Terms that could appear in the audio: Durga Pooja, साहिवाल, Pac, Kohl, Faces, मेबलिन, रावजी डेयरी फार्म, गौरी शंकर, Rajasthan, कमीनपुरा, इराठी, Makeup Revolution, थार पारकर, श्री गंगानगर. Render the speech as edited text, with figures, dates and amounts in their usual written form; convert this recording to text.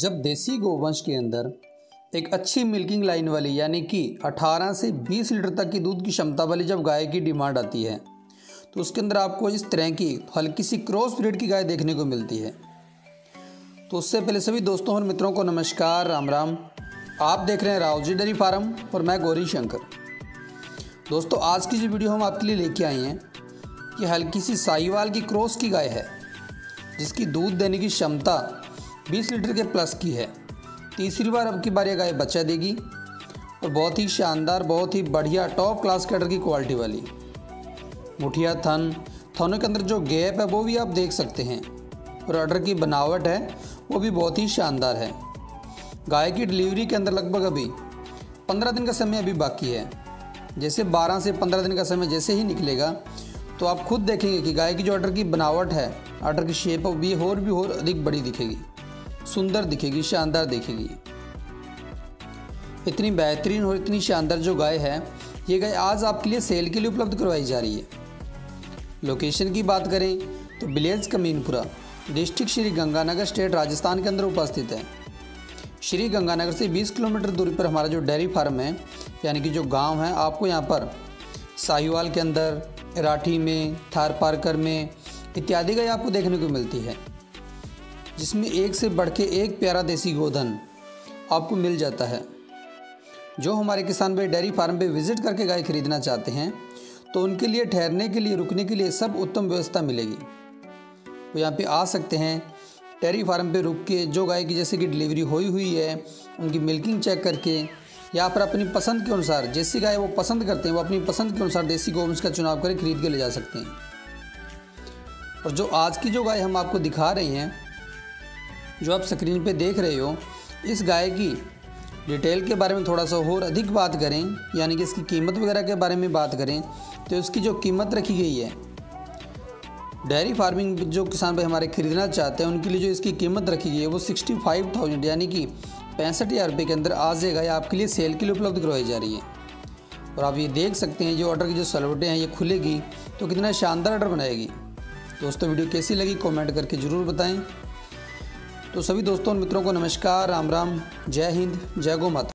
जब देसी गोवंश के अंदर एक अच्छी मिल्किंग लाइन वाली यानी कि 18 से 20 लीटर तक की दूध की क्षमता वाली जब गाय की डिमांड आती है तो उसके अंदर आपको इस तरह की हल्की सी क्रॉस ब्रीड की गाय देखने को मिलती है। तो उससे पहले सभी दोस्तों और मित्रों को नमस्कार, राम राम। आप देख रहे हैं रावजी डेयरी फार्म और मैं गौरी शंकर। दोस्तों, आज की जो वीडियो हम आपके लिए लेके आए हैं कि हल्की सी साहिवाल की क्रॉस की गाय है जिसकी दूध देने की क्षमता 20 लीटर के प्लस की है। तीसरी बार अब की बार यह गाय बच्चा देगी और बहुत ही शानदार, बहुत ही बढ़िया टॉप क्लास कैडर की क्वालिटी वाली मुठिया थानों के अंदर जो गैप है वो भी आप देख सकते हैं और अडर की बनावट है वो भी बहुत ही शानदार है। गाय की डिलीवरी के अंदर लगभग अभी 15 दिन का समय अभी बाकी है। जैसे 12 से 15 दिन का समय जैसे ही निकलेगा तो आप खुद देखेंगे कि गाय की जो अडर की बनावट है, अडर की शेप है, भी और अधिक बड़ी दिखेगी, सुंदर दिखेगी, शानदार दिखेगी। इतनी बेहतरीन और इतनी शानदार जो गाय है, ये गाय आज आपके लिए सेल के लिए उपलब्ध करवाई जा रही है। लोकेशन की बात करें तो village कमीनपुरा, district श्री गंगानगर, state Rajasthan के अंदर उपस्थित है। श्री गंगानगर से 20 किलोमीटर दूरी पर हमारा जो डेयरी फार्म है यानी कि जो गांव है, आपको यहाँ पर साहिवाल के अंदर, इराठी में, थार पारकर में इत्यादि गाय आपको देखने को मिलती है, जिसमें एक से बढ़ के एक प्यारा देसी गोधन आपको मिल जाता है। जो हमारे किसान भाई डेयरी फार्म पे विजिट करके गाय खरीदना चाहते हैं तो उनके लिए ठहरने के लिए, रुकने के लिए सब उत्तम व्यवस्था मिलेगी। वो यहाँ पे आ सकते हैं, डेयरी फार्म पे रुक के जो गाय की जैसे कि डिलीवरी हुई है उनकी मिल्किंग चेक करके या फिर अपनी पसंद के अनुसार, जैसी गाय वो पसंद करते हैं वो अपनी पसंद के अनुसार देसी गोवंश का चुनाव करके खरीद के ले जा सकते हैं। और जो आज की जो गाय हम आपको दिखा रहे हैं, जो आप स्क्रीन पे देख रहे हो, इस गाय की डिटेल के बारे में थोड़ा सा और अधिक बात करें यानी कि इसकी कीमत वगैरह के बारे में बात करें तो इसकी जो कीमत रखी गई है, डेयरी फार्मिंग जो किसान भाई हमारे खरीदना चाहते हैं उनके लिए जो इसकी कीमत रखी गई है वो 65,000 यानी कि 65,000 रुपये के अंदर आज ये गाय आपके लिए सेल के लिए उपलब्ध करवाई जा रही है। और आप ये देख सकते हैं जो ऑर्डर की जो सलवटें हैं, ये खुलेगी तो कितना शानदार ऑर्डर बनाएगी। दोस्तों, वीडियो कैसी लगी कॉमेंट करके ज़रूर बताएं। तो सभी दोस्तों और मित्रों को नमस्कार, राम राम, जय हिंद, जय गौ माता।